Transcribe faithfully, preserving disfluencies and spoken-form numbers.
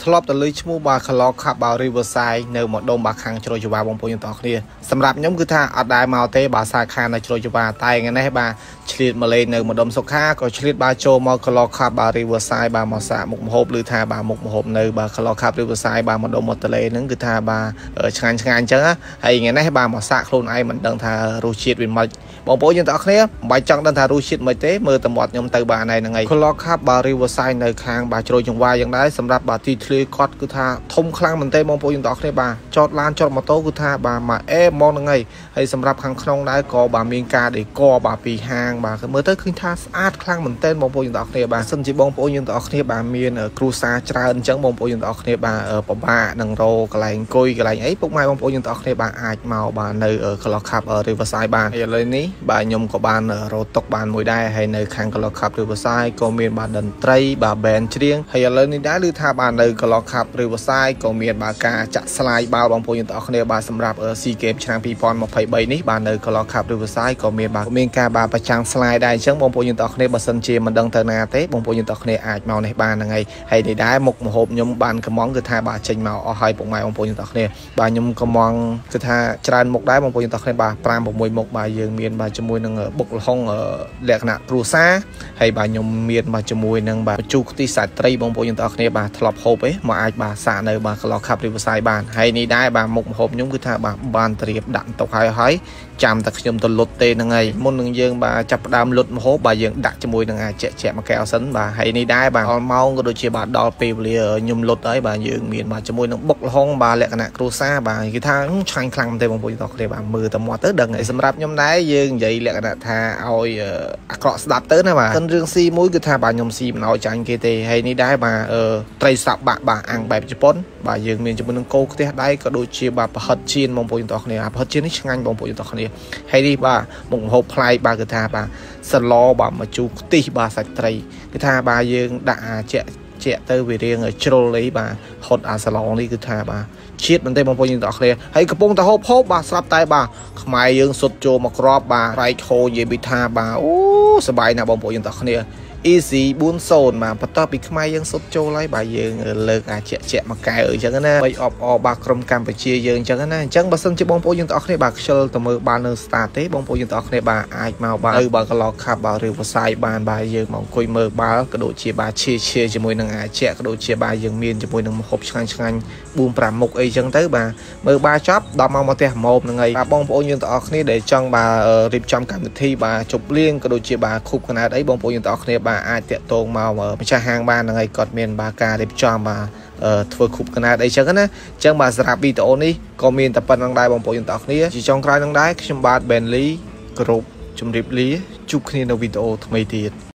ทลอบตะลุยชั่วบาคลอกขับบาริเวอร์ไซน์เนื้อหมดดมบาคังโจรจิวาบงโพยต่อเนี่ยสำหรับย้อมคือท่าอัดได้มาเตะบาสาคาในโจรจิวาตายงั้นได้บ้างชลิดมาเลยเนื้อหมดดมสุขาก็ชลิดบาโจมอคลอกขับบาริเวอร์ไซน์บาหมอสาหมุกมหบหรือท่าบาหมุกมหบเนื้อบาคลอกขับริเวอร์ไซน์บาหมดดมหมดตะเลยนั่นคือท่าบาเออชงานชงานเจ้าไอ้งั้นได้บ้างหมอสาโคลนไอเหมือนเดิมท่ารูชิดวินมาบงโพยต่อเนี่ยใบจังเดิมท่ารูชิดมาเตะมือตำรวจย้อมเตะบาในยังไงคลอกขับบาริเวอร์ไซน์เนื้อคางบาโจรจิวายังได้สำหรับบาทีคือคอดกุธาทมคลังเหมือนเตมองโปยิงต่อขึ้นบาจอดลานจอดมาโต้กุธาบามาเอมองยังไงให้สำหรับขังขนมได้กอบามีการได้กอบาปีห้างบาเมื่อเต้ขึ้นท่าสะอาดคลังเหมือนเตมองโปยิงต่อขึ้นบาซึ่งจีบองโปยิงต่อขึ้นบามีนครูซาจราอันจังมองโปยิงต่อขึ้นบาเออปะบ้าหนังโรกระไรกุยกระไรไอ้พวกไม้มองโปยิงต่อขึ้นบาอาจเมาบาในเออคลอคับเออริเวอร์ไซด์บาอย่างไรนี้บายมกับบานโรตกบานมวยได้ให้ในขังคลอคับริเวอร์ไซด์ก็มีบานดันไตรบาแบนเชียงให้อย่างไรนี้ได้หรือท่าบานกลอคับหรือว่าไซก็มีบากาจะสลายบาบางโพยต่อคนเดียบาสำหรับเออซีเกมชนะพีพรมาไพ่ใบนี้บานเลยกลอคับหรือว่าไซก็มีบาเมกาบาประชังสลายได้เชื่องบางโพยต่อคนเดียบาสันเจมันดังเทนาเตะบางโพยต่อคนเดียอาจเมาในบานยังไงให้ได้ได้หมกหอบยมบานกระมองกระทาบาเชงเมาเอาหายปงไม้บางโพยต่อคนเดียบานยมกระมองกระทาจานหมกได้บางโพยต่อคนเดียบาปรามบอกมวยหมกบาเยืองเมียนบาจมวยนังเออบกห้องเออแหลกหนักรูซ่าให้บานยมเมียนบาจมวยนังบาจุกที่สายตรีบางโพยต่อคนเดียบาทลบหอบมาอาจบาสาเนอบาคลอคับริบไซบานให้นี่ได้บาหมกหอบยุ่งคือท่าบาบานเตรียบดันตกหายหายจำตะขยมตลดเตนังไงมุนหนึ่งเยืองบาจับดามลดหอบบาเยืองดักจมูกนังไงเจาะเจาะมาแก้วสันบาให้นี่ได้บาออนเมาก็โดยเฉบาดอลเปเลียยุ่มลดไอ้บาเยืองเมียนบาจมูกนังบกห้องบาแหลกนะครูซ่าบาคือท่าช่างคลังเตมบุญตอกเตบามือตะมอเตอร์ดังไงสำหรับยมได้เยืองใหญ่แหลกนะท่าเอาเกาะสตับเตอร์นะบาต้นเรื่องซีมุ้ยคือท่าบายมซีมันเอาจานเกเตให้นี่ได้บาเออไตรสับบาบาอังแบบญี่ปุ่นบายังมีจำนวนโกเทได้ก็โดยเฉพาะพัดจีนมองโปรยต่อเนี่ยพัดจีนนี่ช่างงานมองโปรยต่อเนี่ยให้ดีบามองหกพลายบากระทาบาสลอบามาจูตีบาสักไตรกระทาบายังด่าเจาะเจาะเตอร์เวเรียงโจเลยบาหดอาสลองนี่กระทาบาชีดมันเตะมองโปรยต่อเนี่ยให้กระปงตะหพบบาสลับตายบาขมายยังสดโจมากรอบบาไรโคเยบิทาบาโอ้สบายนะมองโปรยต่อเนี่ยอีสีบุญโซนมาปัตตาปีขมายังสดโจไล่บายยังเลิกอาเจะเจะมาไกลเออจังกันนะไปออกออกบากรมการไปเชียยังจังกันนะจังบัสนจะบองโพยังต่อในบากเชลตมือบานเนอสตาเต้บองโพยังต่อในบาไอมาบาเออบากลอกขับบาหรือว่าไซบานบายยังมองคุยมือบากระโดดเชียบาเชียเชียจมวยนังอาเจะกระโดดเชียบายังเมียนจมวยนังหอบชันชันบูมปรามมกเอจังเต้บามือบาช็อปดอมเอามาเตะหมอบนังไงบองโพยังต่อในเดจังบาเออริบจำการที่บาจบเลี้ยงกระโดดเชียบาคุบขนาดไอบองโพยังต่อในบาอาจจะโตมาเออไม่ใช่ห้างบ้านอะไรกอดเมียนบากาเล็บจอมมาเอ่อทัวร์คุบกันนะได้เช่นกันนะจังบาสระบีโตนี้ก็มีแต่ปันนังได้บางโปรยต่อนี้จีจงกลายนังได้ขมบาดเบนลีกรุบจมริบลีจุกนี่นวิโตทำไมตี